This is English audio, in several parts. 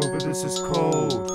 Clover, this is cold.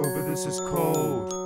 Clover, this is cold.